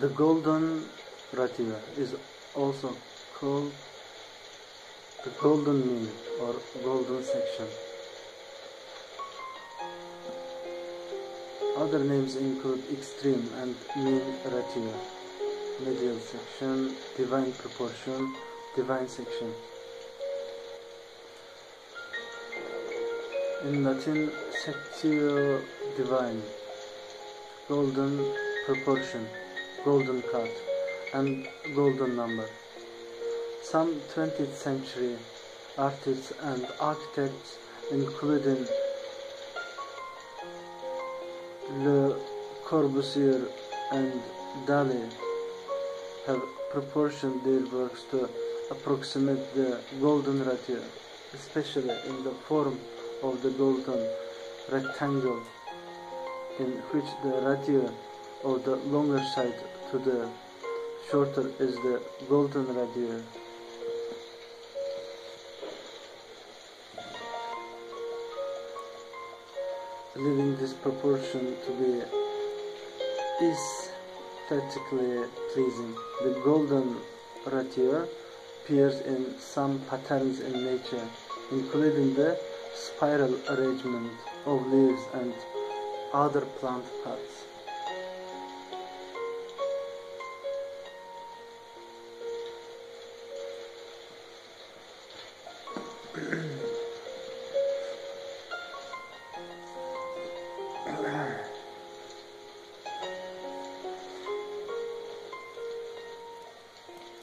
The golden ratio is also called the golden mean or golden section. Other names include extreme and mean ratio, medial section, divine proportion, divine section. In Latin, sectio divine, golden proportion, golden cut, and golden number. Some 20th century artists and architects, including Le Corbusier and Dalí, have proportioned their works to approximate the golden ratio, especially in the form of the golden rectangle, in which the ratio of the longer side to the shorter is the golden ratio. Leaving this proportion to be aesthetically pleasing. The golden ratio appears in some patterns in nature, including the spiral arrangement of leaves and other plant parts.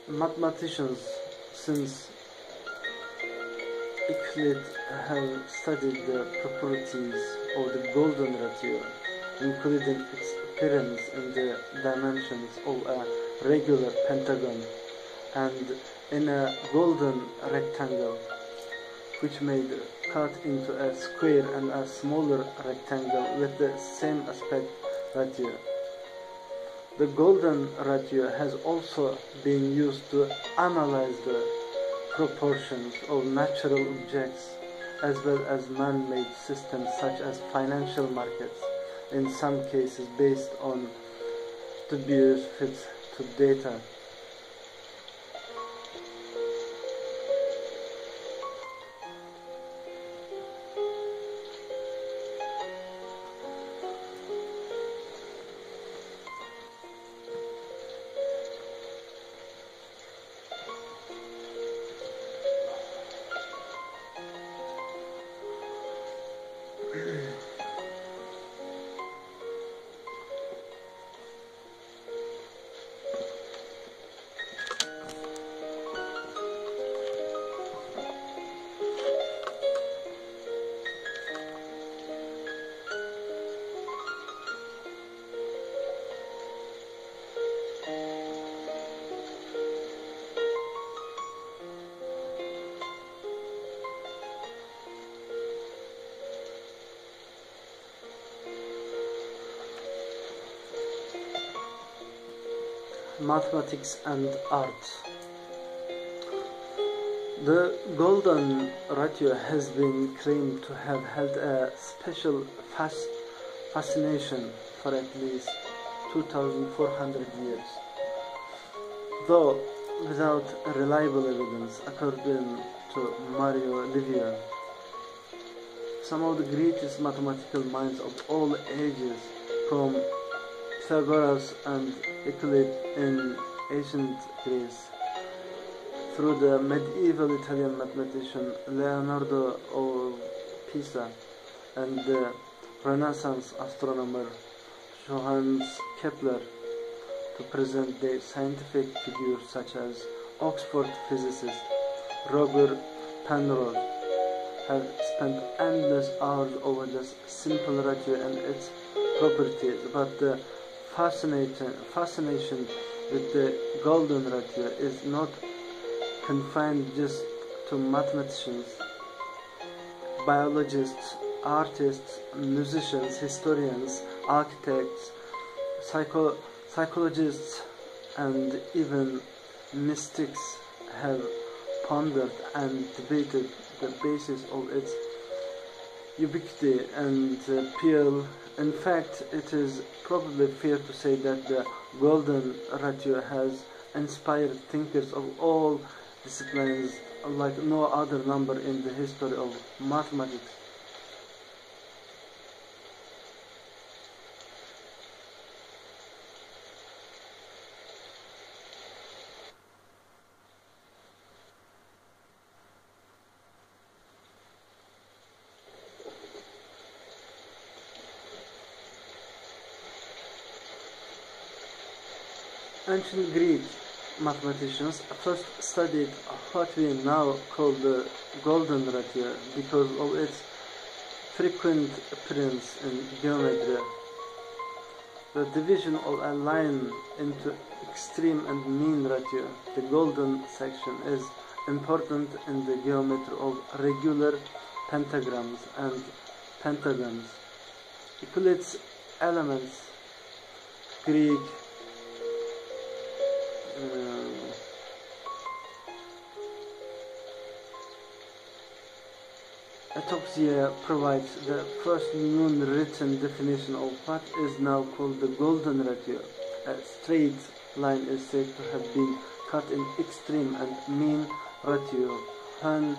Mathematicians since Euclid have studied the properties of the golden ratio, including its appearance in the dimensions of a regular pentagon and in a golden rectangle, which may be cut into a square and a smaller rectangle with the same aspect ratio. The golden ratio has also been used to analyze the proportions of natural objects as well as man-made systems such as financial markets, in some cases based on dubious fits to data. Mathematics and art. The golden ratio has been claimed to have had a special fascination for at least 2,400 years, though without reliable evidence. According to Mario Livio, some of the greatest mathematical minds of all ages, from Pythagoras and Euclid in ancient Greece, through the medieval Italian mathematician Leonardo of Pisa and the Renaissance astronomer Johannes Kepler, to present day scientific figures such as Oxford physicist Roger Penrose, have spent endless hours over this simple ratio and its properties, but the fascination with the golden ratio is not confined just to mathematicians. Biologists, artists, musicians, historians, architects, psychologists, and even mystics have pondered and debated the basis of its ubiquity and appeal. In fact, it is probably fair to say that the golden ratio has inspired thinkers of all disciplines like no other number in the history of mathematics. Ancient Greek mathematicians first studied what we now call the golden ratio because of its frequent appearance in geometry. The division of a line into extreme and mean ratio, the golden section, is important in the geometry of regular pentagrams and pentagons. Euclid's elements, Greek Euclid provides the first known written definition of what is now called the golden ratio. A straight line is said to have been cut in extreme and mean ratio, and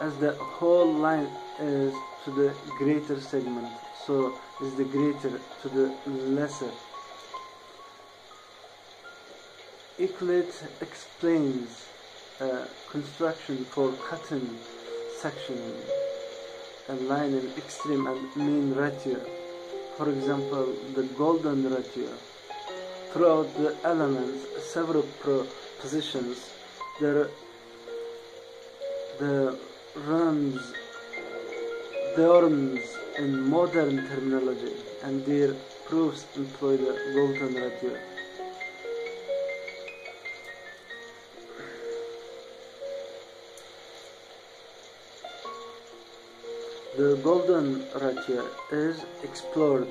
as the whole line is to the greater segment, so is the greater to the lesser. Euclid explains a construction for cutting section and line in extreme and mean ratio, for example the golden ratio. Throughout the elements, several propositions, the theorems in modern terminology, and their proofs employ the golden ratio. The golden ratio is explored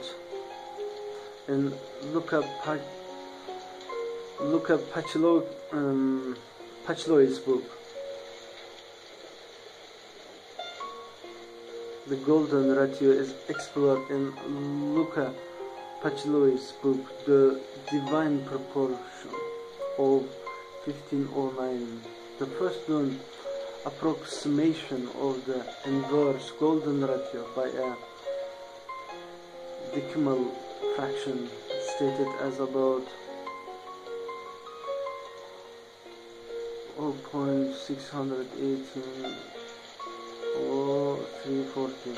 in Luca Pacioli's book, The golden ratio is explored in Luca Pacioli's book, The Divine Proportion of 1509, the first known approximation of the inverse golden ratio by a decimal fraction, stated as about 0.618 or 340,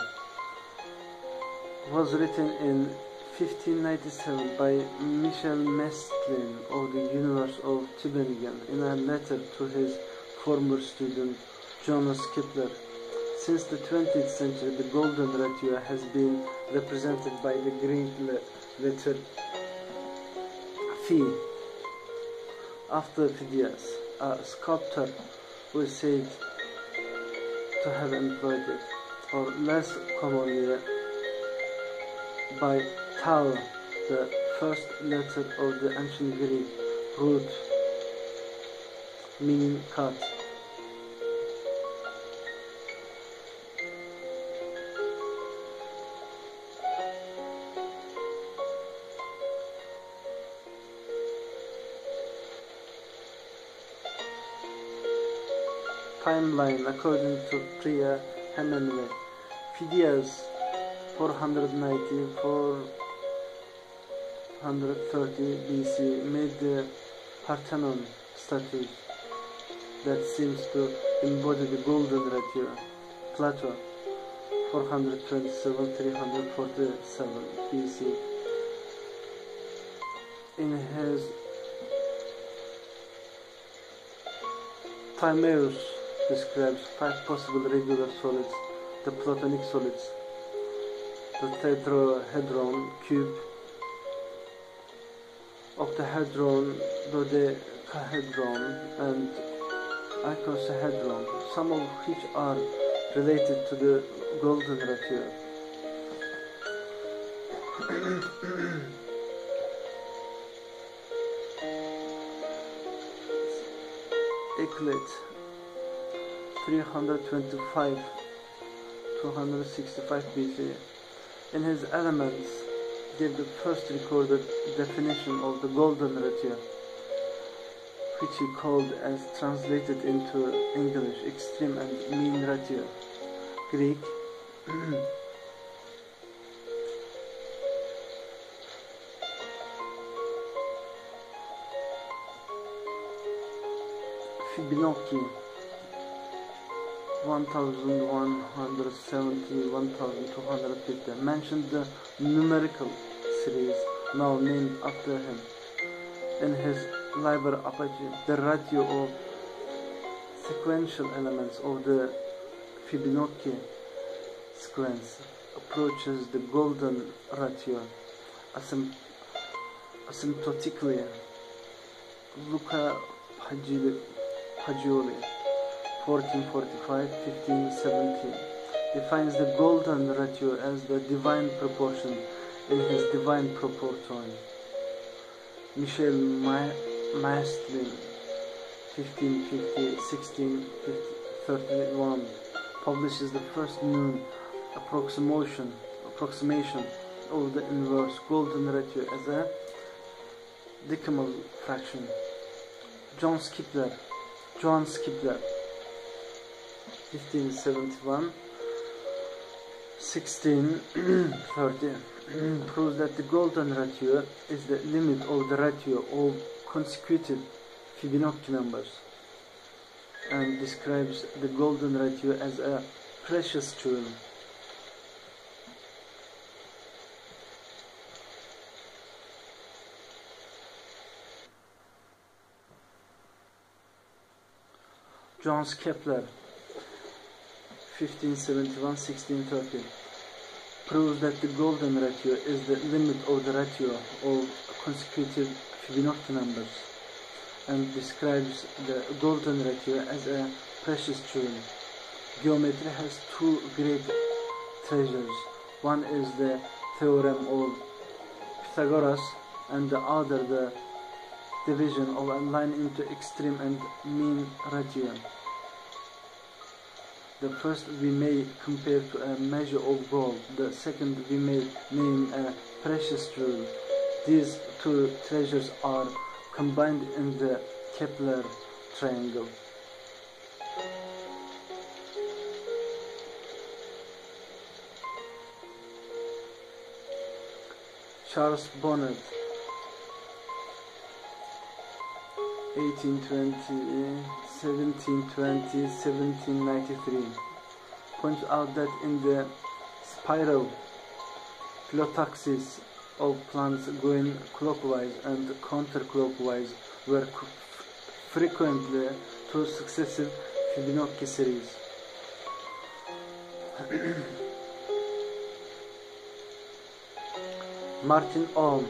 was written in 1597 by Michael Maestlin of the University of Tübingen in a letter to his former student Jonas Kepler. Since the 20th century, the golden ratio has been represented by the Greek letter phi, after Phidias, a sculptor who is said to have employed it, or less commonly by tau, the first letter of the ancient Greek root meaning cut. Timeline according to Priya Hemingway. Phidias 490–430 BC made the Parthenon statue that seems to embody the golden ratio. Plato 427–347 BC. In his Timaeus describes 5 possible regular solids, the Platonic solids, the tetrahedron, cube, octahedron, dodecahedron, and icosahedron, some of which are related to the golden ratio. Euclid 325 465 BC, in his Elements, gave the first recorded definition of the golden ratio, which he called, as translated into English, extreme and mean ratio, Greek, Fibonacci, 1170–1250, mentioned the numerical series, now named after him, in his Liber Apache. The ratio of sequential elements of the Fibonacci sequence approaches the golden ratio asymptotically. Luca Pacioli, 1445–1517, defines the golden ratio as the divine proportion in his Divine Proportion. Michael Maestlin, 1550–1631, publishes the first known approximation of the inverse golden ratio as a decimal fraction. John Kepler, 1571–1630, proves that the golden ratio is the limit of the ratio of consecutive Fibonacci numbers, and describes the golden ratio as a precious jewel. Johannes Kepler, 1571–1630, proves that the golden ratio is the limit of the ratio of consecutive Fibonacci numbers, and describes the golden ratio as a precious jewel. Geometry has two great treasures. One is the theorem of Pythagoras, and the other the division of a line into extreme and mean ratio. The first we may compare to a measure of gold, the second we may name a precious jewel. These two treasures are combined in the Kepler triangle. Charles Bonnet, 1793, points out that in the spiral phyllotaxis of plants going clockwise and counterclockwise were frequently two successive Fibonacci series. Martin Ohm,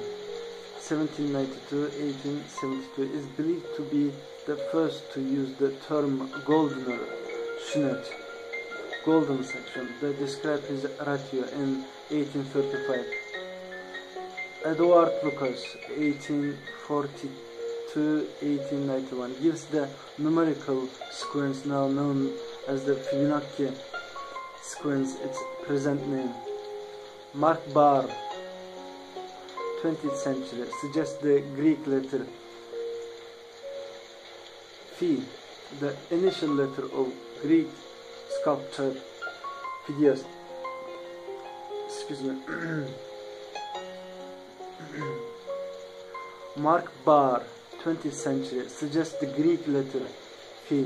1792–1872, is believed to be the first to use the term golden section, that describes his ratio in 1835. Eduard Lucas, 1842–1891, gives the numerical sequence now known as the Fibonacci sequence its present name. Mark Barr, 20th century, suggests the Greek letter Phi, the initial letter of Greek sculptor Phidias. Mark Barr, 20th century, suggests the Greek letter Phi,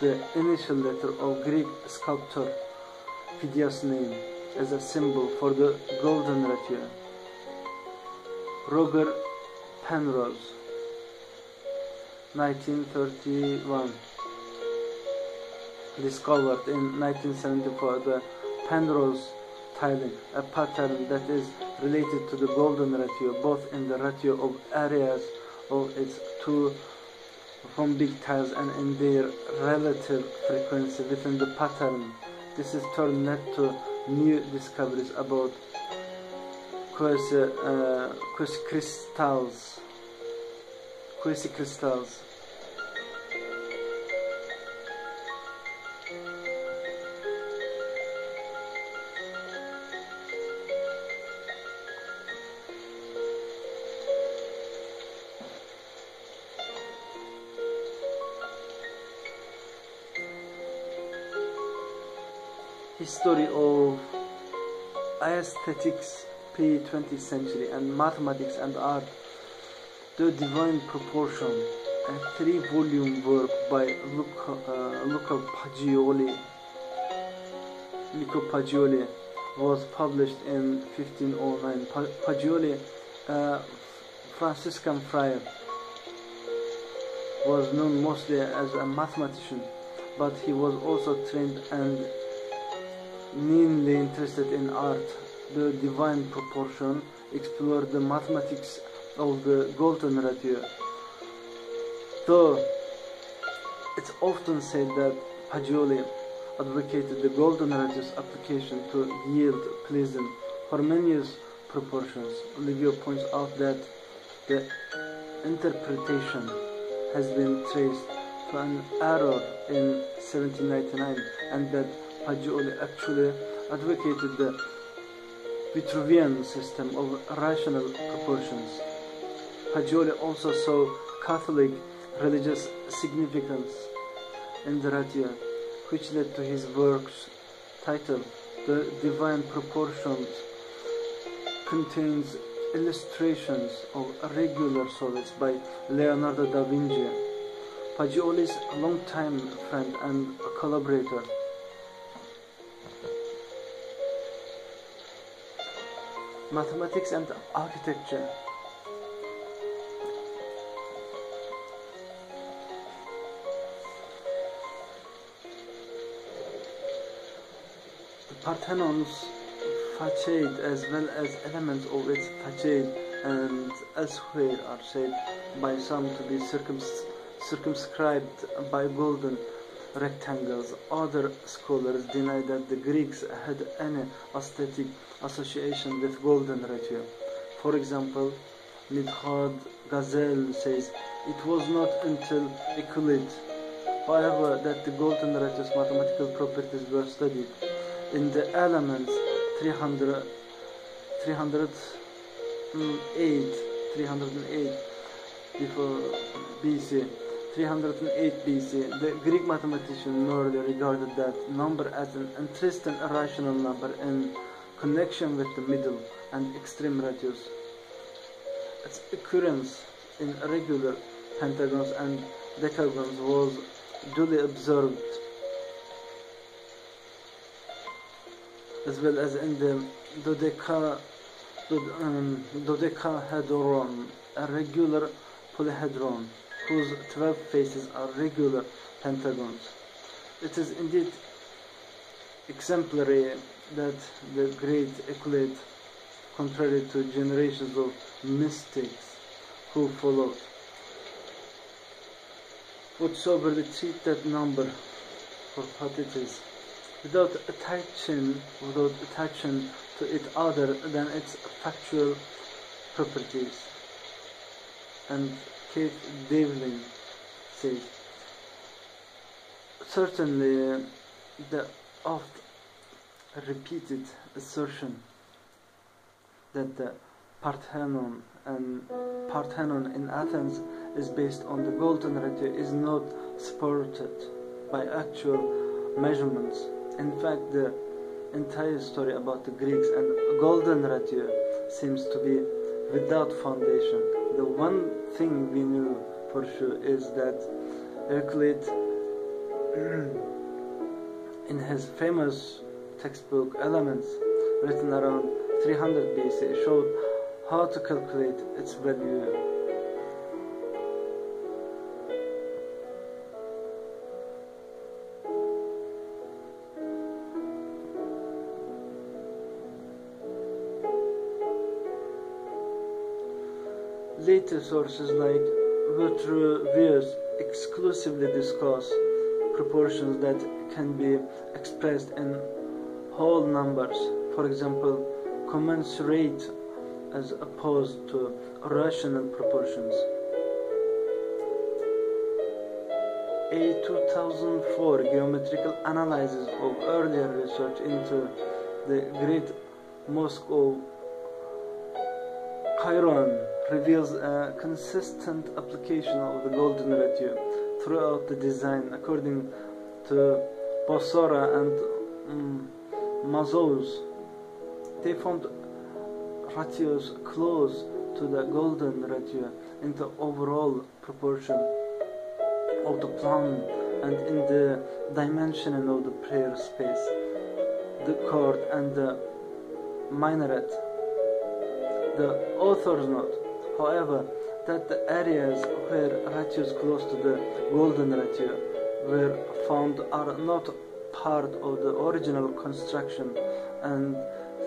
the initial letter of Greek sculptor Phidias' name, as a symbol for the golden ratio. Roger Penrose, 1931, discovered in 1974 the Penrose tiling, a pattern that is related to the golden ratio, both in the ratio of areas of its two rhombic tiles and in their relative frequency within the pattern. This in turn led to new discoveries about quasicrystals. History of Aesthetics, p. 20th century, and Mathematics and Art, The Divine Proportion, a three-volume work by Luca Pacioli, was published in 1509. Pacioli, Franciscan friar, was known mostly as a mathematician, but he was also trained and keenly interested in art. The Divine Proportion explored the mathematics of the golden ratio. Though it's often said that Pacioli advocated the golden ratio's application to yield pleasing harmonious proportions, Livio points out that the interpretation has been traced to an error in 1799, and that Pacioli actually advocated the Vitruvian system of rational proportions. Pacioli also saw Catholic religious significance in the ratio, which led to his work's title, The Divine Proportions, contains illustrations of regular solids by Leonardo da Vinci, Pacioli's longtime friend and collaborator. Mathematics and Architecture. The Parthenon's facade, as well as elements of its facade and elsewhere, are said by some to be circumscribed by golden rectangles. Other scholars deny that the Greeks had any aesthetic association with golden ratio. For example, Nidhad Ghazal says it was not until Euclid, however, that the golden ratio's mathematical properties were studied. In the Elements 308 before BC, 308 BC, the Greek mathematician merely regarded that number as an interesting irrational number in connection with the middle and extreme ratios. Its occurrence in irregular pentagons and decagons was duly observed, as well as in the dodecahedron, a regular polyhedron, whose 12 faces are regular pentagons. It is indeed exemplary that the great Euclid, contrary to generations of mystics who followed, would soberly treat that number for what it is, without attaching to it other than its factual properties. And Kate Devlin says, certainly the oft-repeated assertion that the Parthenon in Athens is based on the golden ratio is not supported by actual measurements. In fact, the entire story about the Greeks and golden ratio seems to be without foundation. The one thing we knew for sure is that Euclid, in his famous textbook Elements, written around 300 BC, showed how to calculate its value. Later sources like Vitruvius exclusively discuss proportions that can be expressed in whole numbers, for example, commensurate as opposed to rational proportions. A 2004 geometrical analysis of earlier research into the Great Mosque of Chiron reveals a consistent application of the golden ratio throughout the design. According to Bossora and Mazos. They formed ratios close to the golden ratio in the overall proportion of the plan and in the dimension of the prayer space, the chord and the minaret. The authors note, however, that the areas where ratios close to the golden ratio were found are not part of the original construction, and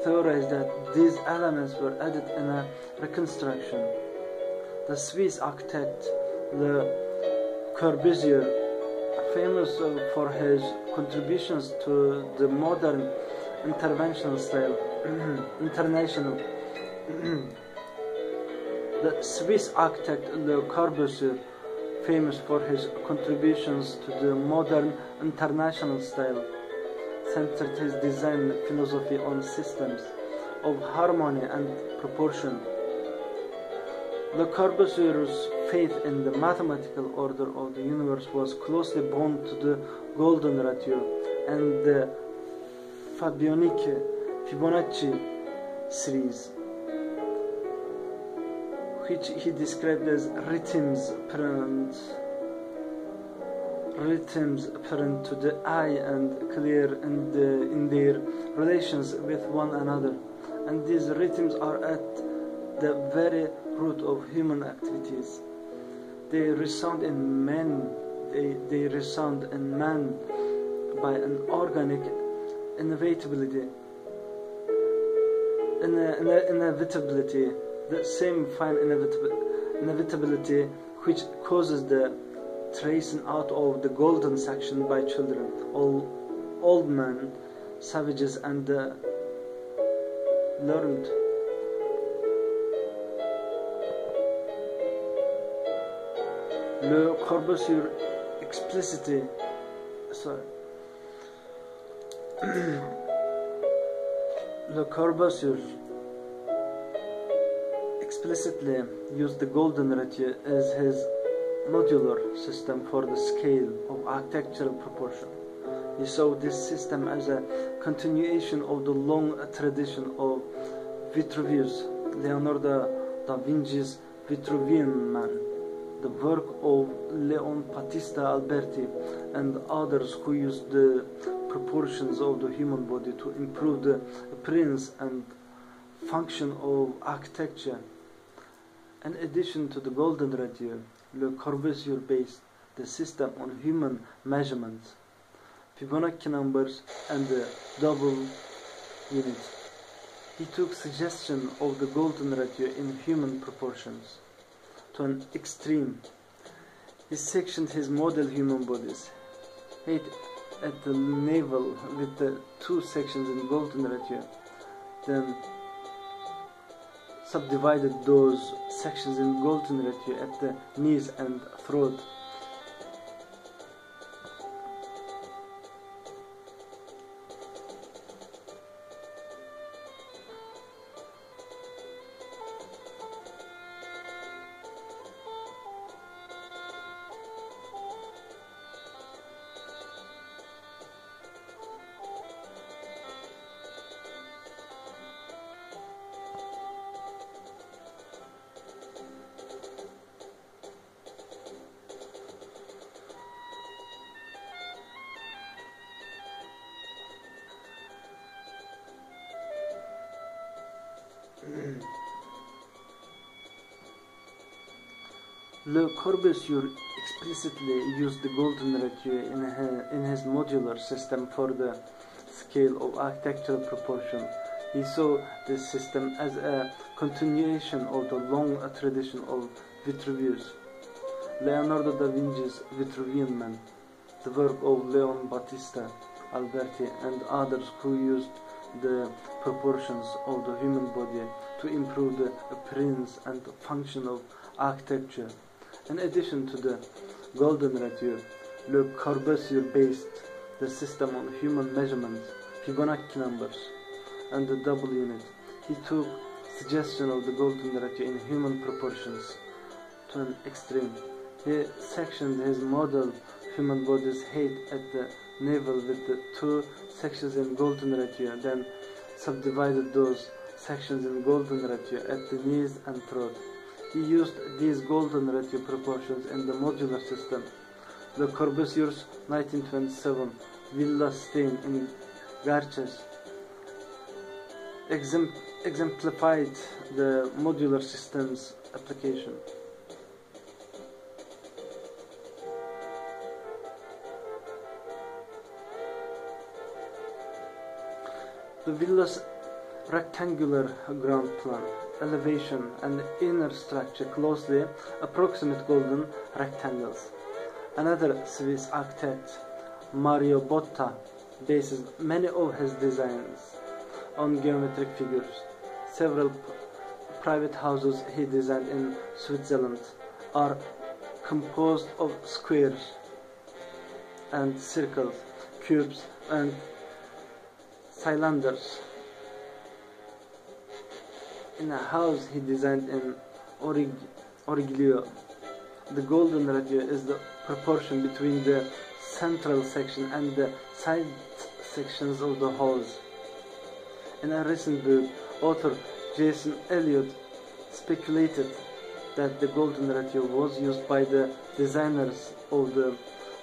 theorize that these elements were added in a reconstruction. The Swiss architect Le Corbusier, famous for his contributions to the modern interventional style, the Swiss architect Le Corbusier, famous for his contributions to the modern international style, centered his design philosophy on systems of harmony and proportion. Le Corbusier's faith in the mathematical order of the universe was closely bound to the golden ratio and the Fibonacci series, which he described as rhythms apparent to the eye and clear in their relations with one another, and these rhythms are at the very root of human activities. They resound in man by an organic inevitability, the same fine inevitability which causes the tracing out of the golden section by children, old men, savages, and the learned. Le Corbusier explicitly, Le Corbusier explicitly used the golden ratio as his modular system for the scale of architectural proportion. He saw this system as a continuation of the long tradition of Vitruvius, Leonardo da Vinci's Vitruvian Man, the work of Leon Battista Alberti and others who used the proportions of the human body to improve the appearance and function of architecture. In addition to the golden ratio, Le Corbusier based the system on human measurements, Fibonacci numbers, and the double unit. He took suggestion of the golden ratio in human proportions to an extreme. He sectioned his model human bodies, made at the navel with the two sections in golden ratio, then subdivided those sections in golden ratio at the knees and throat. Le Corbusier explicitly used the golden ratio in his modular system for the scale of architectural proportion. He saw this system as a continuation of the long tradition of Vitruvius, Leonardo da Vinci's Vitruvian Man, the work of Leon Battista Alberti and others who used the proportions of the human body to improve the appearance and function of architecture. In addition to the golden ratio, Le Corbusier based the system on human measurements, Fibonacci numbers, and the double unit. He took suggestion of the golden ratio in human proportions to an extreme. He sectioned his model human body's height at the navel with the two sections in golden ratio, and then subdivided those sections in golden ratio at the knees and throat. He used these golden ratio proportions in the modular system. Le Corbusier's 1927 Villa Stein in Garches exemplified the modular system's application. The villa's rectangular ground plan, elevation, and inner structure closely approximate golden rectangles. Another Swiss architect, Mario Botta, bases many of his designs on geometric figures. Several private houses he designed in Switzerland are composed of squares and circles, cubes, and cylinders. In a house he designed in Origlio, the golden ratio is the proportion between the central section and the side sections of the halls. In a recent book, author Jason Elliott speculated that the golden ratio was used by the designers of the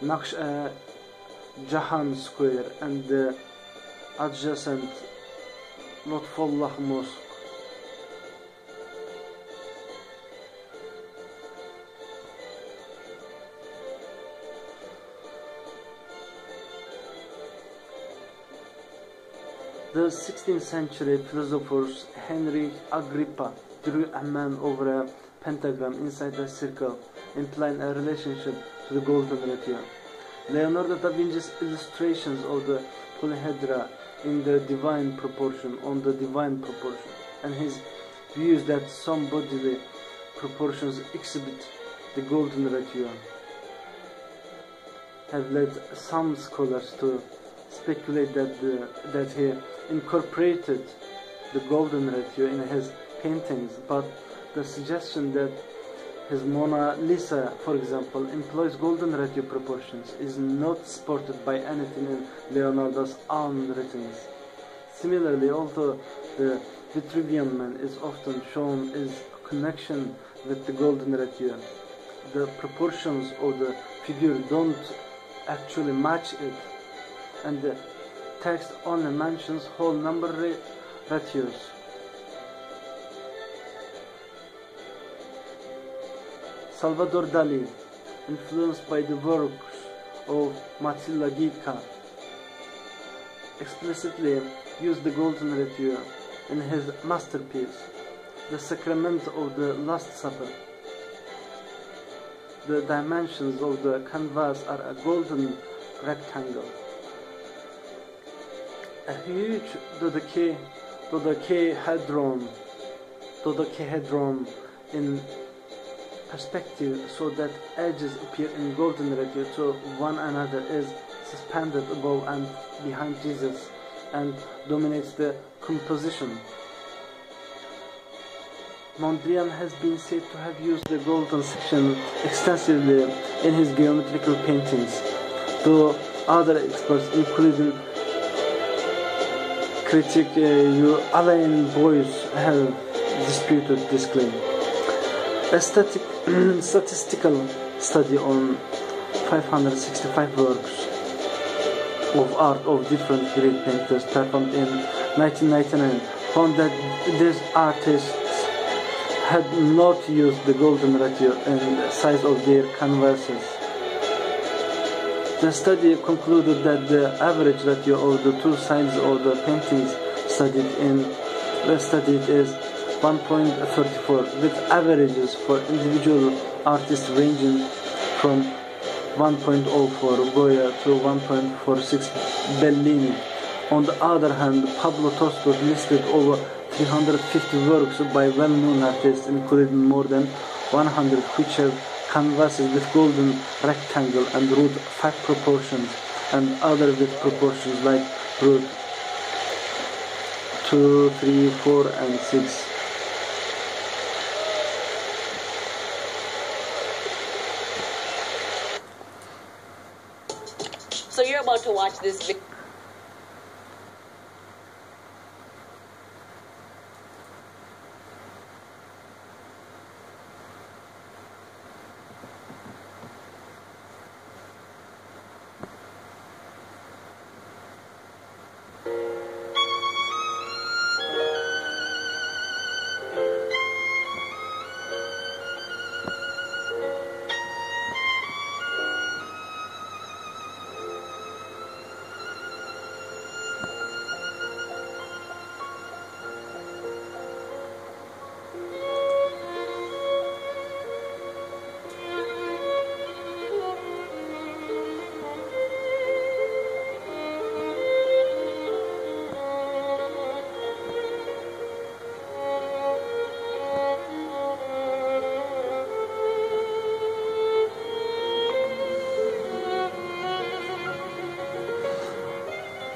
Naqsh Jahan Square and the adjacent Lotfullah Mosque. The 16th century philosophers Henry Agrippa drew a man over a pentagram inside a circle, implying a relationship to the golden ratio. Leonardo da Vinci's illustrations of the polyhedra in the divine proportion, and his views that some bodily proportions exhibit the golden ratio have led some scholars to speculate that he incorporated the golden ratio in his paintings, but the suggestion that his Mona Lisa, for example, employs golden ratio proportions is not supported by anything in Leonardo's own writings. Similarly, although the Vitruvian Man is often shown in connection with the golden ratio, the proportions of the figure don't actually match it, and the text only mentions whole number ratios. Salvador Dalí, influenced by the works of Matila Ghyka, explicitly used the golden ratio in his masterpiece, The Sacrament of the Last Supper. The dimensions of the canvas are a golden rectangle. A huge dodecahedron in perspective so that edges appear in golden ratio to one another is suspended above and behind Jesus and dominates the composition. Mondrian has been said to have used the golden section extensively in his geometrical paintings, though other experts, including critic Alain Boyce, have disputed this claim. A statistical study on 565 works of art of different great painters performed in 1999 found that these artists had not used the golden ratio in the size of their canvases. The study concluded that the average ratio of the two sides of the paintings studied is 1.34, with averages for individual artists ranging from 1.04 Goya to 1.46 Bellini. On the other hand, Pablo Tosco listed over 350 works by well-known artists, including more than 100 which have canvases with golden rectangle and root 5 proportions, and other with proportions like root 2, 3, 4, and 6. So you're about to to watch this video.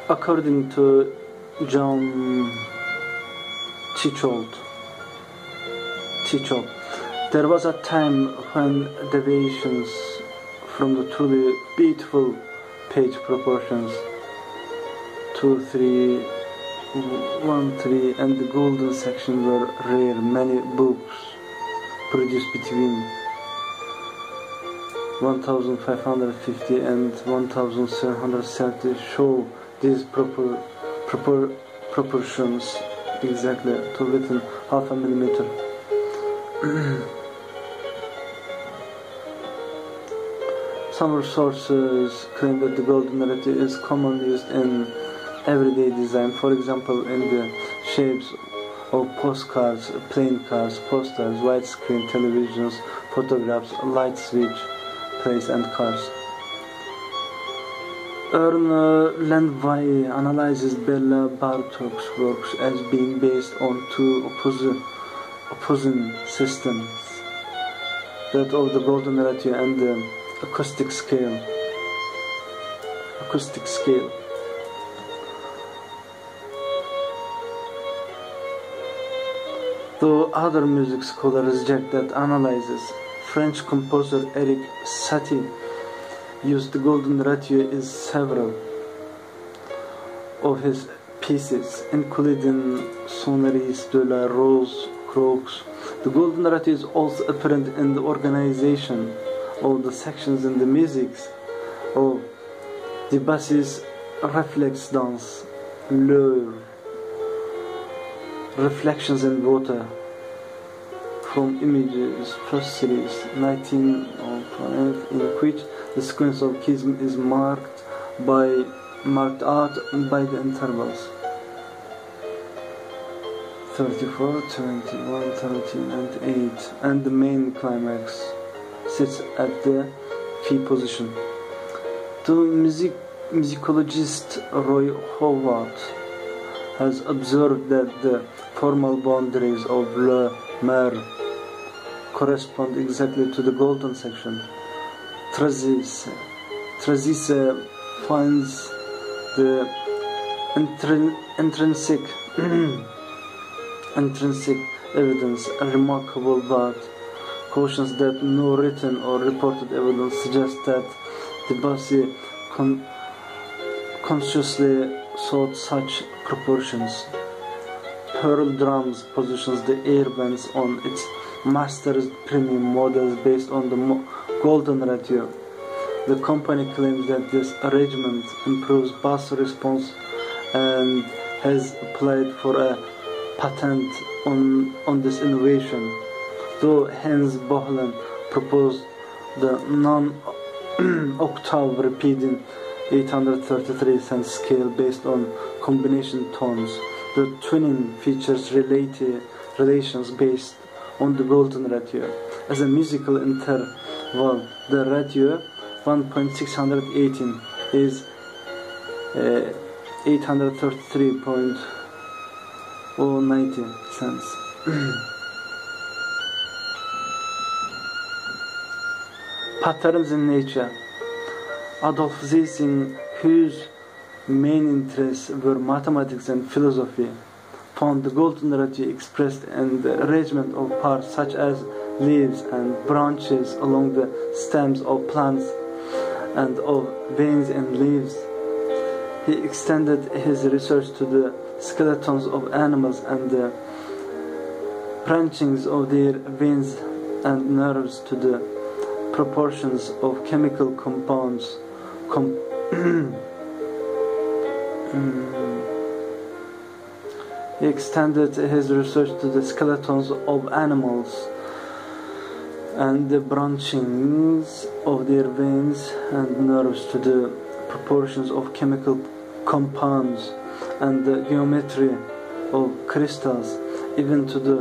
According to John Tschichold, there was a time when deviations from the truly beautiful page proportions 2, 3, 1, 3 and the golden section were rare. Many books produced between 1550 and 1770 show these proportions exactly, to within half a millimeter. Some sources claim that the golden arete is commonly used in everyday design, for example in the shapes of postcards, playing cards, posters, widescreen televisions, photographs, light switch, plays and cars. Erno Lendvai analyzes Bela Bartok's works as being based on two opposing systems, that of the golden ratio and the acoustic scale. Though other music scholars reject that analysis, French composer Eric Satie used the golden ratio in several of his pieces, including Sonneries de la Rose Croix. The golden ratio is also apparent in the organization of the sections in the music of Debussy's Reflex Dance, L'Heure, Reflections in Water, from Images, first series, 1905, in which the sequence of schism is marked out by the intervals 34, 21, 13 and 8, and the main climax sits at the key position. The musicologist Roy Howard has observed that the formal boundaries of Le Mer correspond exactly to the golden section. Trazise finds the intrinsic evidence remarkable, but cautions that no written or reported evidence suggests that Debussy consciously sought such proportions. Pearl Drums positions the air bands on its master's premium models based on the golden ratio. The company claims that this arrangement improves bass response and has applied for a patent on this innovation. Though Hans Bohlen proposed the non-octave repeating 833 cents scale based on combination tones, the twinning features relations based on the golden ratio. As a musical interval, the ratio 1.618 is 833.090 cents. Patterns in nature. Adolf Zeising, whose main interests were mathematics and philosophy, found the golden ratio expressed in the arrangement of parts such as leaves and branches along the stems of plants and of veins and leaves. He extended his research to the skeletons of animals and the branchings of their veins and nerves to the proportions of chemical compounds He extended his research to the skeletons of animals and the branchings of their veins and nerves to the proportions of chemical compounds and the geometry of crystals, even to the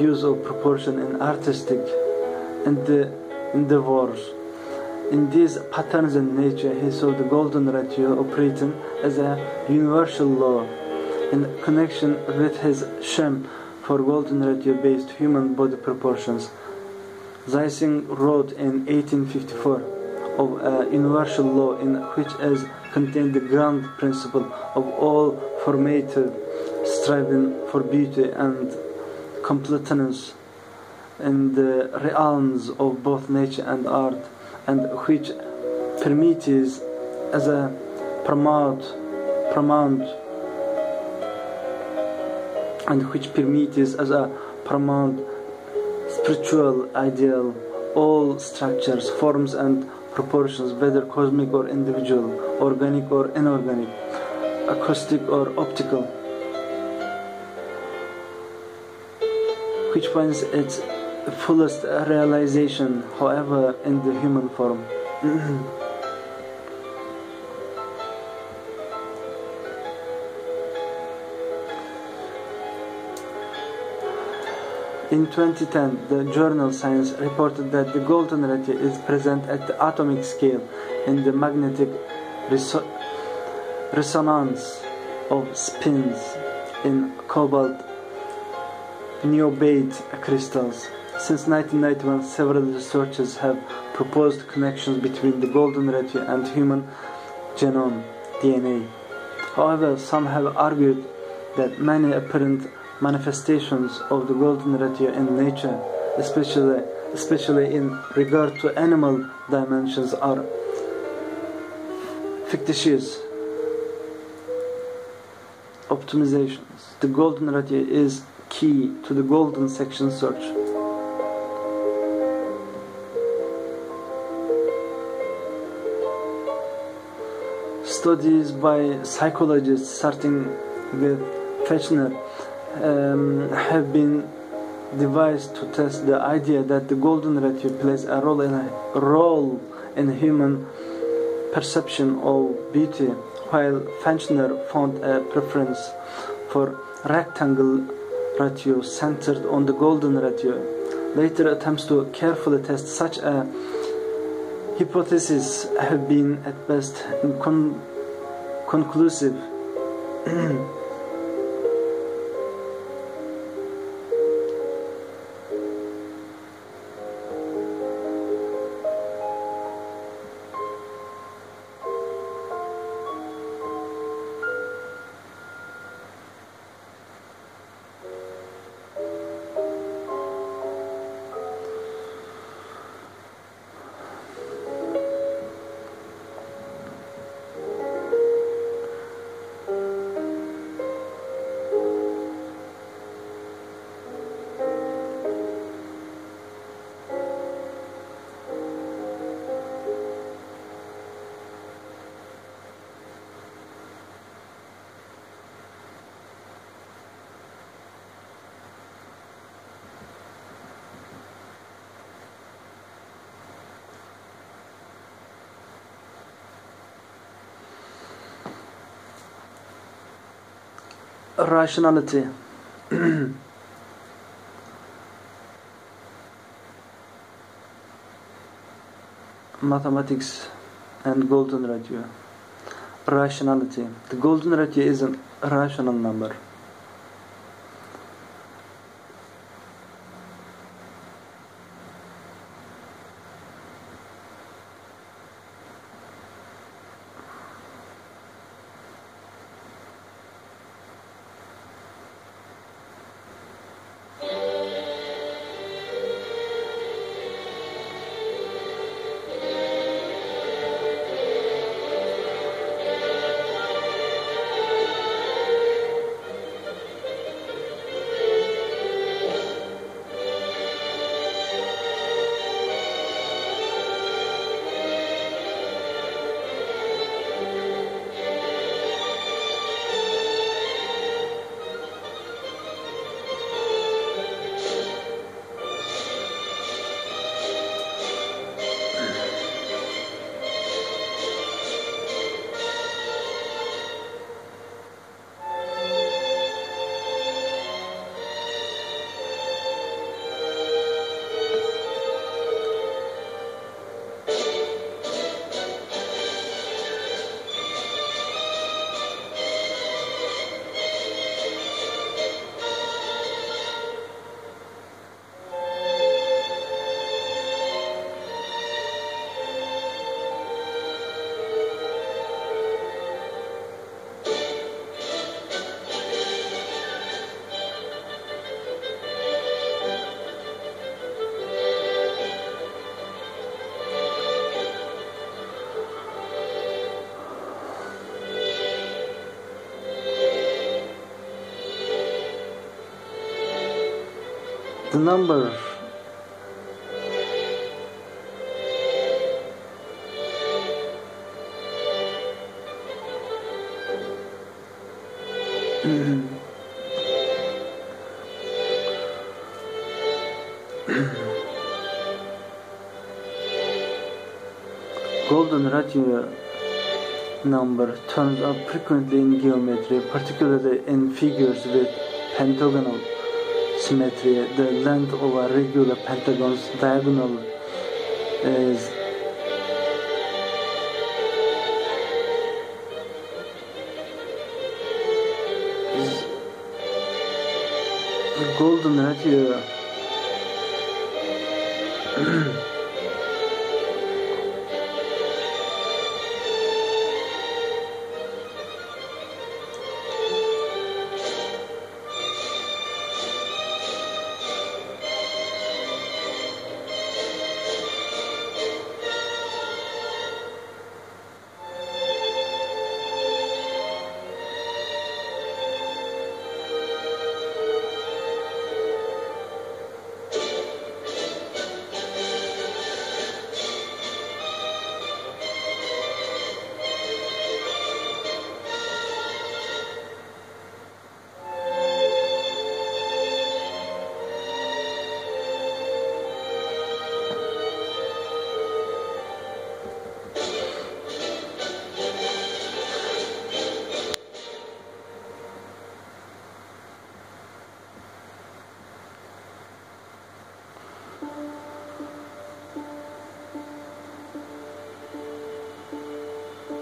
use of proportion in artistic endeavors. In these patterns in nature, he saw the golden ratio operating as a universal law. In connection with his scheme for golden ratio-based human body proportions, Zeising wrote in 1854 of a universal law in which is contained the ground principle of all formative striving for beauty and completeness in the realms of both nature and art, and which Prometheus as a paramount spiritual ideal, all structures, forms and proportions, whether cosmic or individual, organic or inorganic, acoustic or optical, which finds its fullest realization, however, in the human form. In 2010, the journal Science reported that the golden ratio is present at the atomic scale in the magnetic resonance of spins in cobalt neobate crystals. Since 1991, several researchers have proposed connections between the golden ratio and human genome DNA. However, some have argued that many apparent manifestations of the golden ratio in nature, especially in regard to animal dimensions, are fictitious optimizations. The golden ratio is key to the golden section search. Studies by psychologists, starting with Fechner, have been devised to test the idea that the golden ratio plays a role in human perception of beauty, while Fechner found a preference for rectangle ratio centered on the golden ratio. Later attempts to carefully test such a hypothesis have been at best inconclusive. Rationality. Mathematics and golden ratio. Rationality. The golden ratio is an irrational number. the number golden ratio number turns up frequently in geometry, particularly in figures with pentagonal symmetry. The length of a regular pentagon's diagonal is the golden ratio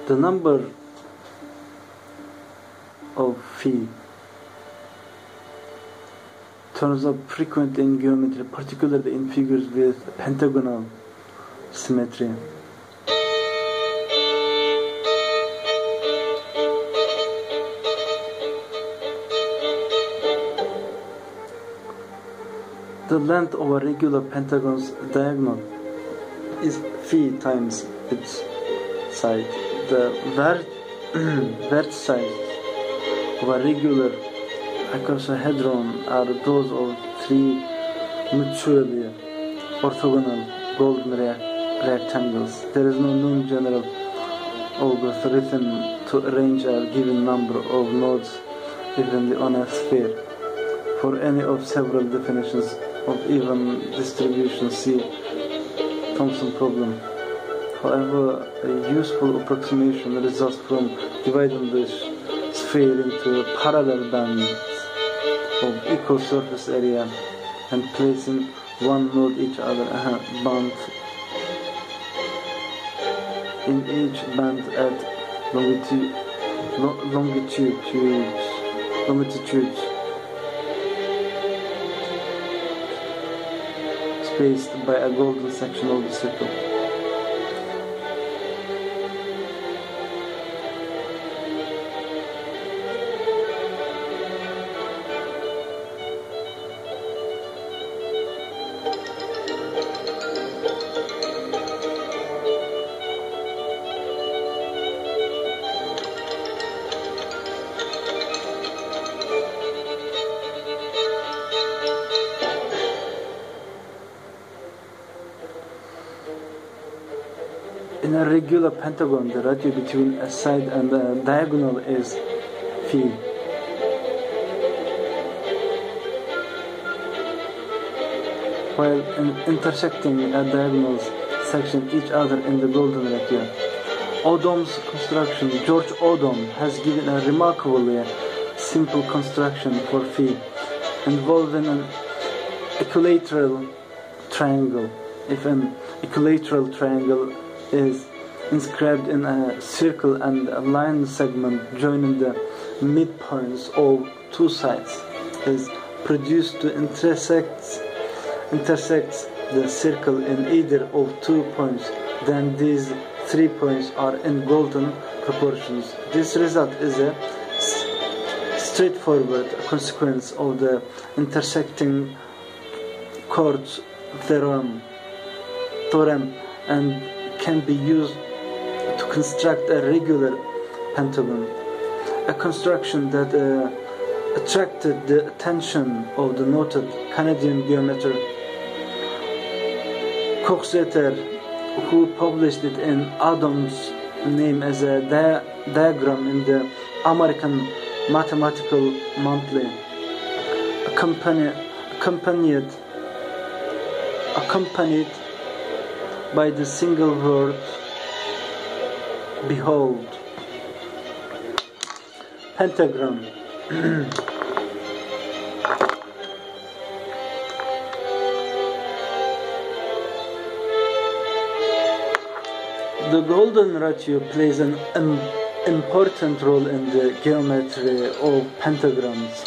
the number of phi turns up frequent in geometry, particularly in figures with pentagonal symmetry. The length of a regular pentagon's diagonal is phi times its side. The vert sides of a regular icosahedron are those of three mutually orthogonal golden rectangles. There is no known general algorithm to arrange a given number of nodes evenly on a sphere. For any of several definitions of even distribution, see Thomson problem. However, a useful approximation results from dividing the sphere into parallel bands of equal surface area and placing one node each other band in each band at longitude spaced by a golden section of the circle. Regular pentagon, the ratio between a side and a diagonal is phi. While intersecting a diagonal section each other in the golden ratio. Odom's construction, George Odom, has given a remarkably simple construction for phi, involving an equilateral triangle. If an equilateral triangle is inscribed in a circle and a line segment joining the midpoints of two sides is produced to intersects the circle in either of 2 points, then these 3 points are in golden proportions. This result is a straightforward consequence of the intersecting chords theorem and can be used to construct a regular pentagon, a construction that attracted the attention of the noted Canadian geometer Coxeter, who published it in Adam's name as a diagram in the American Mathematical Monthly, accompanied by the single word "behold," pentagram. The golden ratio plays an important role in the geometry of pentagrams.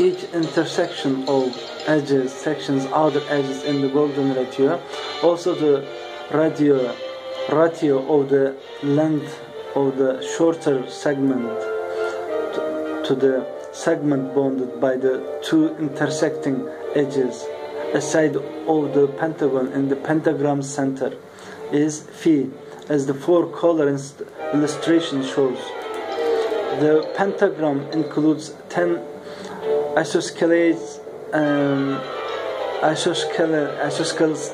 Each intersection of edges sections other edges in the golden ratio. Also, the ratio of the length of the shorter segment to the segment bounded by the two intersecting edges, a side of the pentagon in the pentagram's center, is phi. As the four-color illustration shows, the pentagram includes 10 isosceles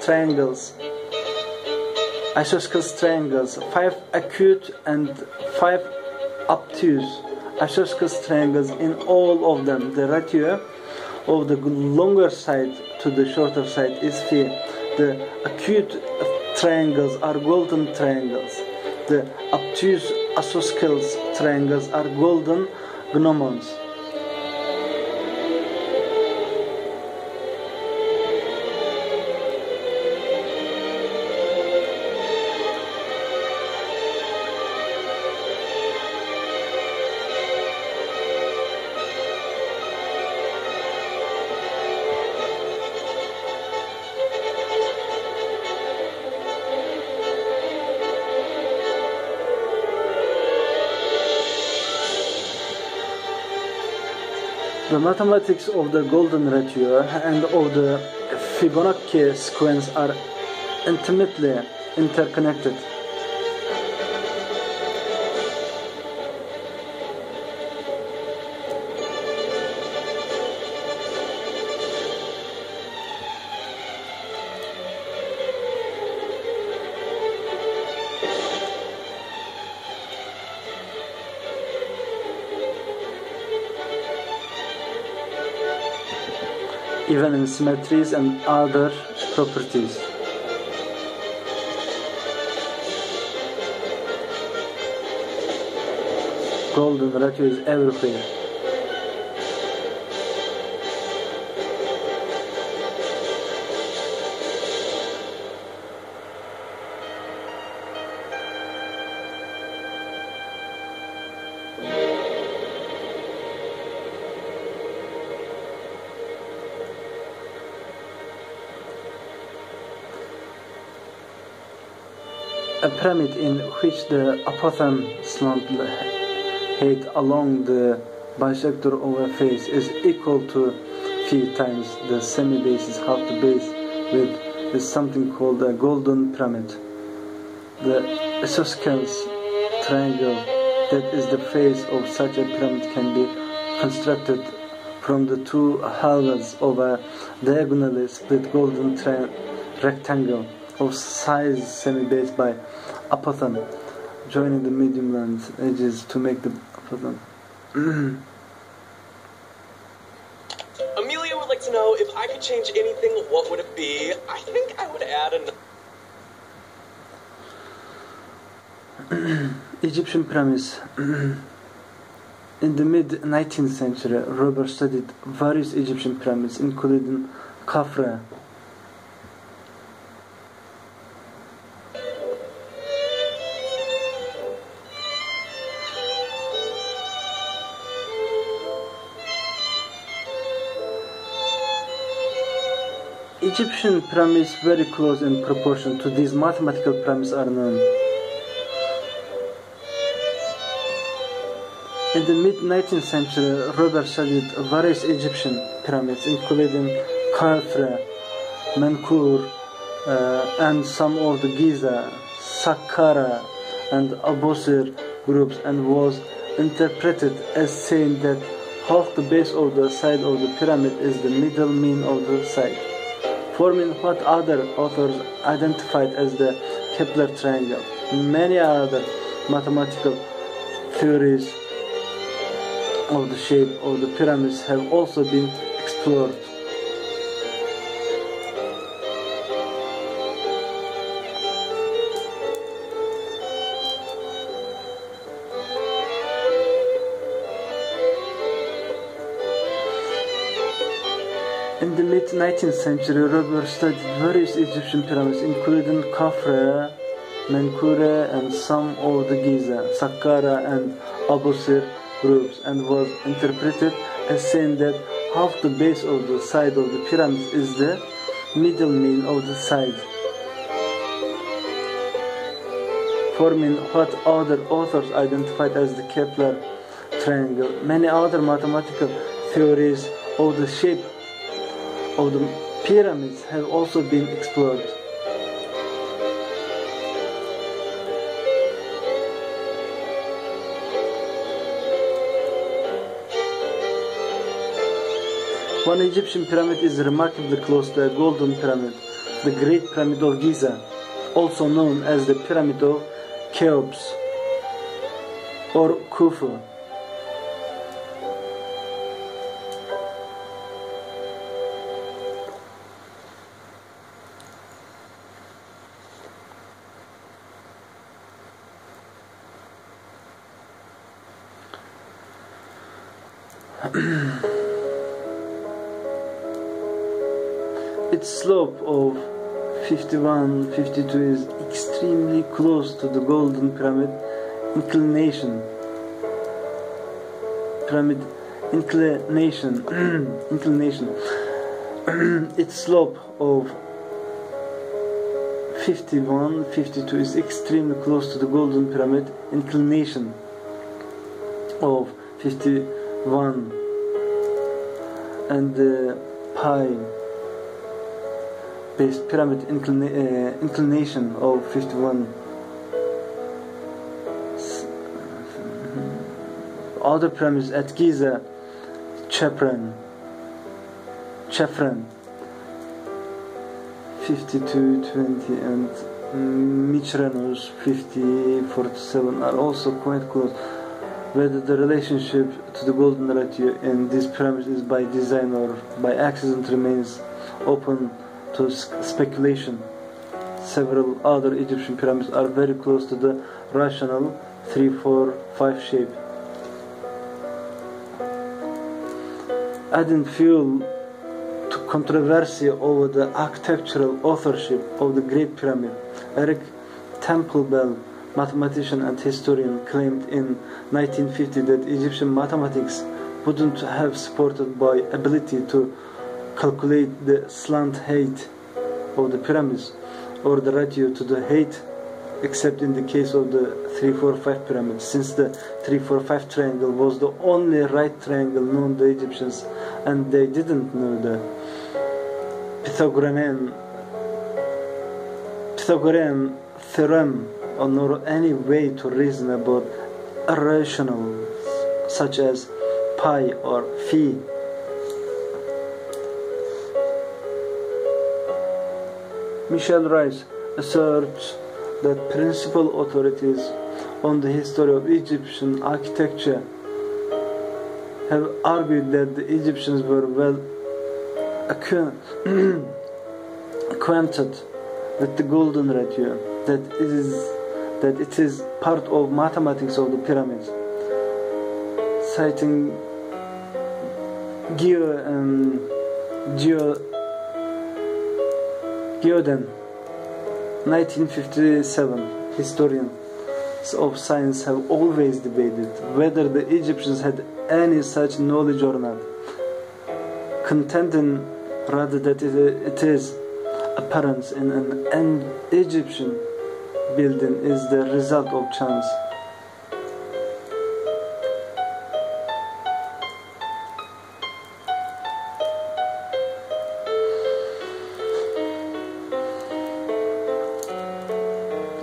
triangles, 5 acute and 5 obtuse isosceles triangles. In all of them, the ratio of the longer side to the shorter side is phi. The acute triangles are golden triangles. The obtuse isosceles triangles are golden gnomons. The mathematics of the golden ratio and of the Fibonacci sequence are intimately interconnected. Even in symmetries and other properties. Golden ratio is everywhere. A pyramid in which the apothem slant height along the bisector of a face is equal to phi times the semi-basis half the base width is something called a golden pyramid. The isosceles triangle that is the face of such a pyramid can be constructed from the two halves of a diagonally split golden rectangle of size semi-base by apothem, joining the medium length edges to make the apothem. Amelia would like to know, if I could change anything, what would it be? I think I would add an... Egyptian pyramids. In the mid-19th century, Robert studied various Egyptian pyramids, including Khafre, Egyptian pyramids very close in proportion to these mathematical pyramids are known. In the mid-19th century, Robert studied various Egyptian pyramids, including Khafre, Menkaure, and some of the Giza, Saqqara, and Abusir groups, and was interpreted as saying that half the base of the side of the pyramid is the middle mean of the side, forming what other authors identified as the Kepler triangle. Many other mathematical theories of the shape of the pyramids have also been explored. In the late 19th century, Robert studied various Egyptian pyramids, including Khafre, Menkaure, and some of the Giza, Saqqara, and Abusir groups, and was interpreted as saying that half the base of the side of the pyramids is the middle mean of the side, forming what other authors identified as the Kepler triangle. Many other mathematical theories of the shape of the pyramids have also been explored. One Egyptian pyramid is remarkably close to a golden pyramid, the Great Pyramid of Giza, also known as the Pyramid of Cheops or Khufu. Its slope of 51-52 is extremely close to the Golden Pyramid inclination. Its slope of 51-52 is extremely close to the Golden Pyramid inclination of 51 and the pi-based pyramid inclination of 51. Other pyramids at Giza, Chephren, 52-20, and Mycrenus, 50-47 are also quite close. Whether the relationship to the golden ratio in these pyramids is by design or by accident remains open to speculation. Several other Egyptian pyramids are very close to the rational 3-4-5 shape. Adding fuel to controversy over the architectural authorship of the Great Pyramid, Eric Templebell, mathematician and historian, claimed in 1950 that Egyptian mathematics wouldn't have supported by ability to calculate the slant height of the pyramids or the ratio to the height, except in the case of the 3-4-5 pyramid, since the 3-4-5 triangle was the only right triangle known to the Egyptians, and they didn't know the Pythagorean theorem, nor any way to reason about irrationals such as pi or phi. Michel Rice asserts that principal authorities on the history of Egyptian architecture have argued that the Egyptians were well acquainted with the golden ratio, that it is part of mathematics of the pyramids, citing Geoden, 1957, historians of science have always debated whether the Egyptians had any such knowledge or not, contending rather that it is apparent in an Egyptian building is the result of chance.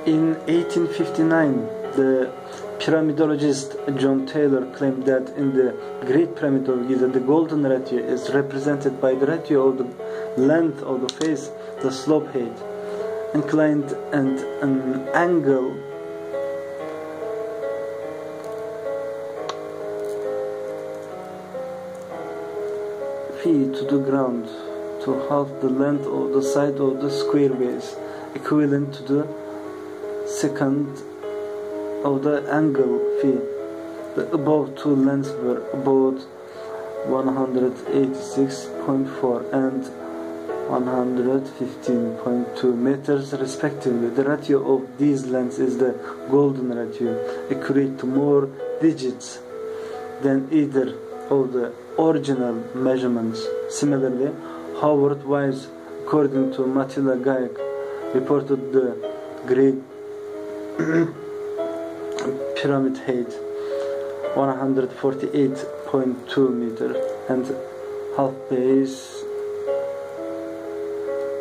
In 1859, the Pyramidologist John Taylor claimed that in the Great Pyramid of Giza, the golden ratio is represented by the ratio of the length of the face, the slope height, inclined, and an angle phi to the ground to half the length of the side of the square base, equivalent to the second of the angle phi. The above two lengths were about 186.4 and 115.2 meters respectively. The ratio of these lengths is the golden ratio, equate to more digits than either of the original measurements. Similarly, Howard Wise, according to Matila Ghyka, reported the great pyramid height 148.2 meter and half base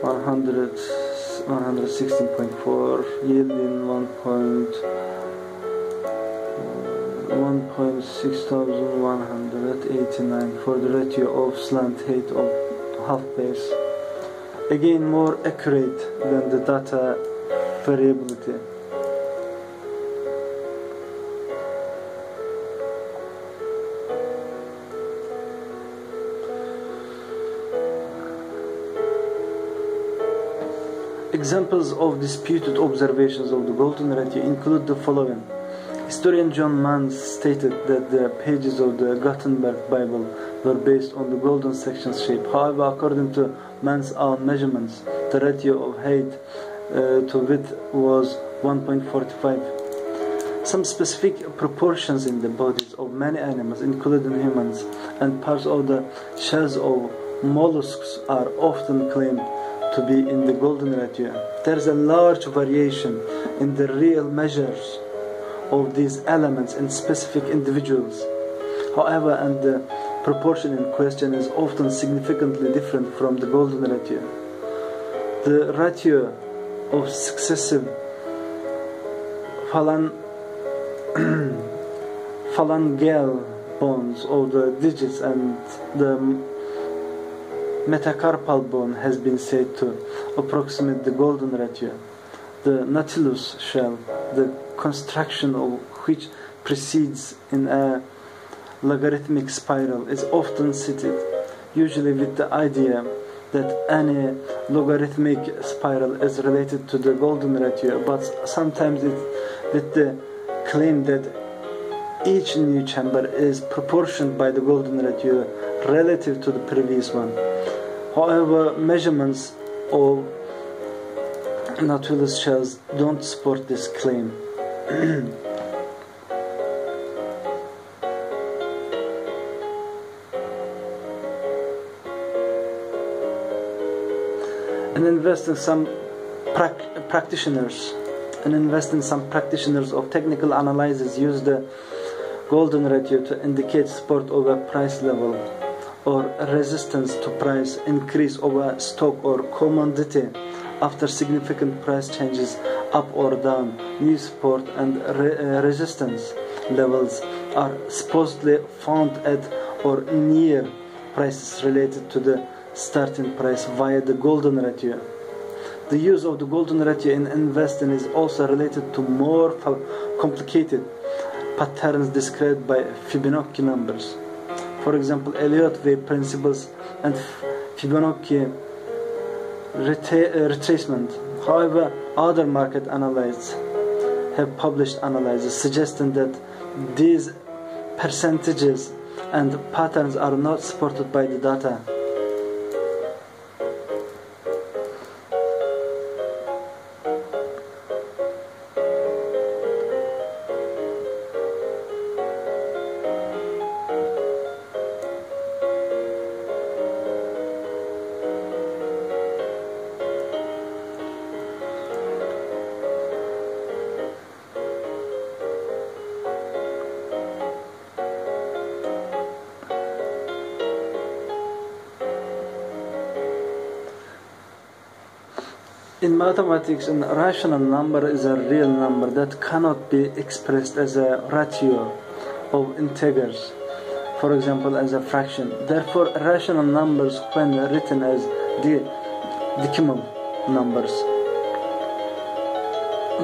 116.4, yielding 1,6189 for the ratio of slant height of half base, again more accurate than the data variability. Examples of disputed observations of the golden ratio include the following. Historian John Manns stated that the pages of the Gutenberg Bible were based on the golden section's shape. However, according to Manns' own measurements, the ratio of height to width was 1.45. Some specific proportions in the bodies of many animals, including humans, and parts of the shells of mollusks are often claimed to be in the golden ratio. There is a large variation in the real measures of these elements in specific individuals, however, and the proportion in question is often significantly different from the golden ratio. The ratio of successive phalangeal bones of the digits and the metacarpal bone has been said to approximate the golden ratio. The nautilus shell, the construction of which proceeds in a logarithmic spiral, is often cited, usually with the idea that any logarithmic spiral is related to the golden ratio, but sometimes with the claim that each new chamber is proportioned by the golden ratio relative to the previous one. However, measurements of nautilus shells don't support this claim. And invest in some practitioners of technical analysis use the golden ratio to indicate support of a price level or resistance to price increase over stock or commodity after significant price changes up or down. New support and resistance levels are supposedly found at or near prices related to the starting price via the golden ratio. The use of the golden ratio in investing is also related to more complicated patterns described by Fibonacci numbers. For example, Elliott wave principles and Fibonacci retracement. However, other market analysts have published analyses suggesting that these percentages and patterns are not supported by the data. In mathematics, a rational number is a real number that cannot be expressed as a ratio of integers, for example, as a fraction. Therefore, rational numbers, when written as decimal numbers,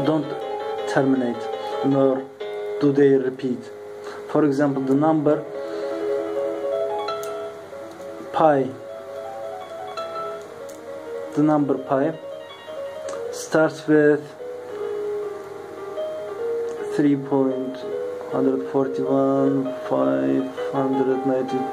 don't terminate, nor do they repeat. For example, the number pi, starts with 3.141, 592,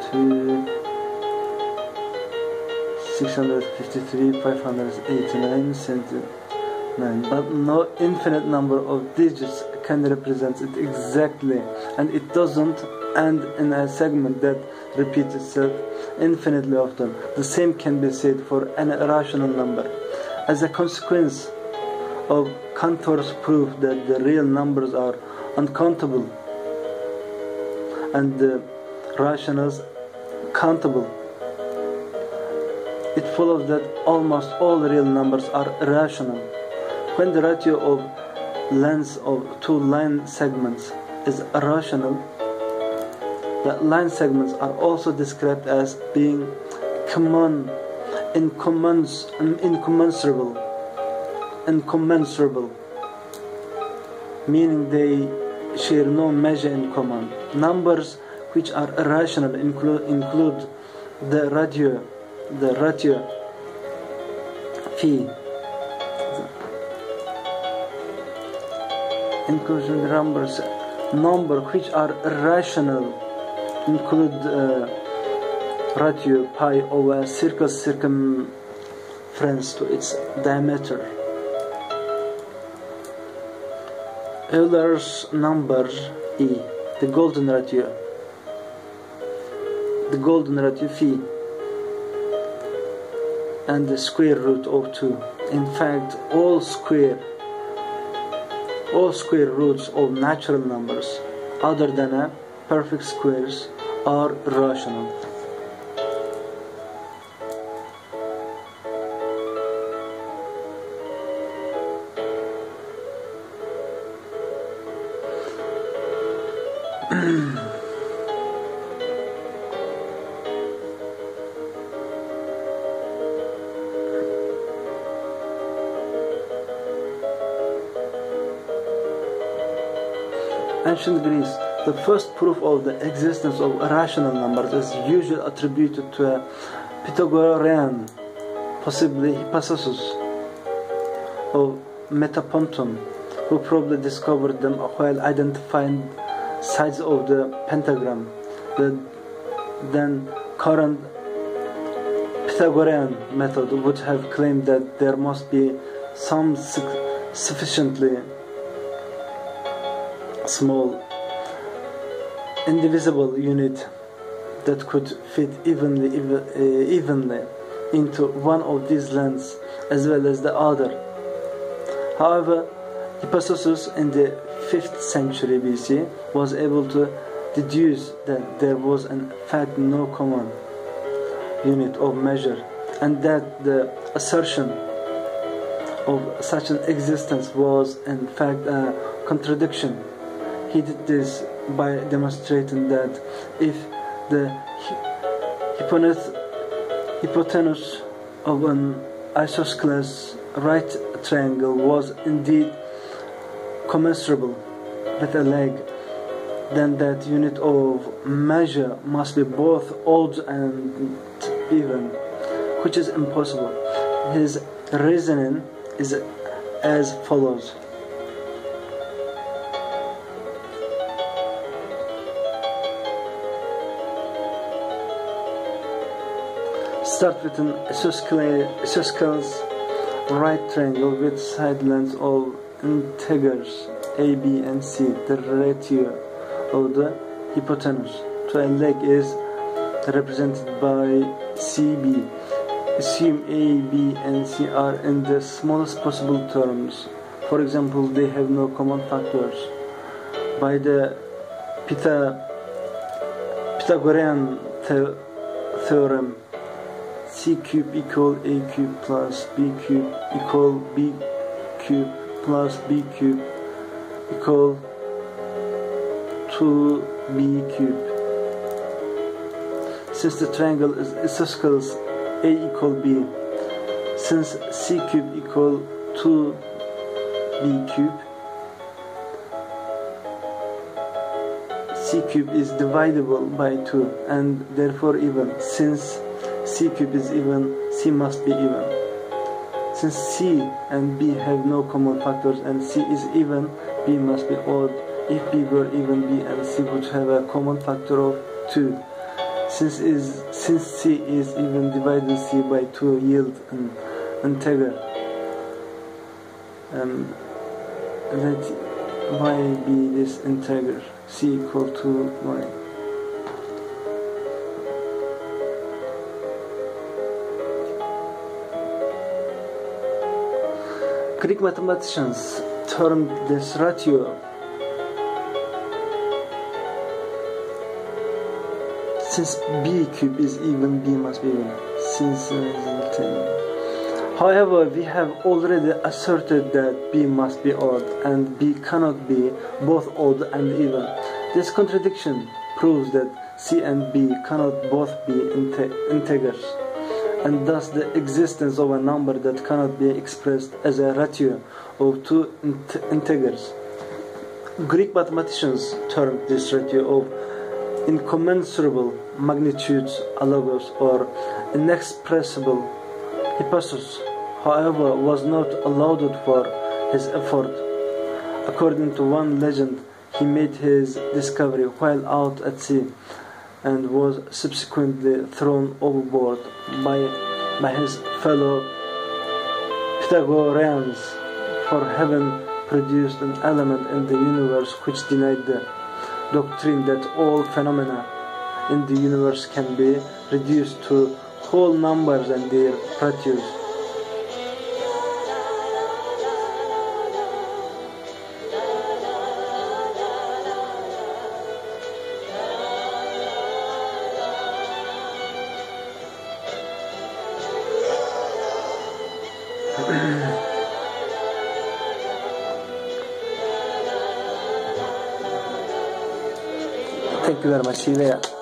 653, 589, 79. But no infinite number of digits can represent it exactly, and it doesn't end in a segment that repeats itself infinitely often. The same can be said for any rational number. As a consequence of Cantor's proof that the real numbers are uncountable and the rationals countable, it follows that almost all real numbers are rational. When the ratio of lengths of two line segments is irrational, the line segments are also described as being common, incommensurable, meaning they share no measure in common. Numbers which are irrational include the ratio phi. Inclusion numbers which are irrational include ratio pi over a circle's circumference to its diameter. Euler's number E, the golden ratio phi, and the square root of 2. In fact, all square roots of natural numbers, other than a perfect squares, are rational. Ancient Greece, the first proof of the existence of rational numbers is usually attributed to a Pythagorean, possibly Hippasus of Metapontum, who probably discovered them while identifying sides of the pentagram. The then current Pythagorean method would have claimed that there must be some sufficiently small indivisible unit that could fit evenly into one of these lengths as well as the other. However, Hippasus in the 5th century BC was able to deduce that there was in fact no common unit of measure, and that the assertion of such an existence was in fact a contradiction. He did this by demonstrating that if the hypotenuse of an isosceles right triangle was indeed commensurable with a leg, then that unit of measure must be both odd and even, which is impossible. His reasoning is as follows. Start with an isosceles right triangle with side lengths of integers a, b, and c. The ratio of the hypotenuse to a leg is represented by cb. Assume a, b, and c are in the smallest possible terms. For example, they have no common factors. By the Pythagorean theorem, C C cube equal A cube plus B cube equal B cube plus B cube equal 2B cube. Since the triangle is isosceles A equal B, since C cube equal 2B cube, C cube is divisible by 2 and therefore even. Since C cube is even, C must be even. Since C and B have no common factors and C is even, B must be odd. If B were even, B and C would have a common factor of 2. Since C is even, dividing C by 2 yields an integer. Let Y be this integer. C equal to Y. Greek mathematicians termed this ratio. Since B cube is even, B must be even. Since however, we have already asserted that B must be odd and B cannot be both odd and even. This contradiction proves that C and B cannot both be integers, and thus the existence of a number that cannot be expressed as a ratio of two integers. Greek mathematicians termed this ratio of incommensurable magnitudes, alogos, or inexpressible, Hippasus, however, was not allowed for his effort. According to one legend, he made his discovery while out at sea and was subsequently thrown overboard by his fellow Pythagoreans, for having produced an element in the universe which denied the doctrine that all phenomena in the universe can be reduced to whole numbers and their ratios. Thank you very much, Silvia.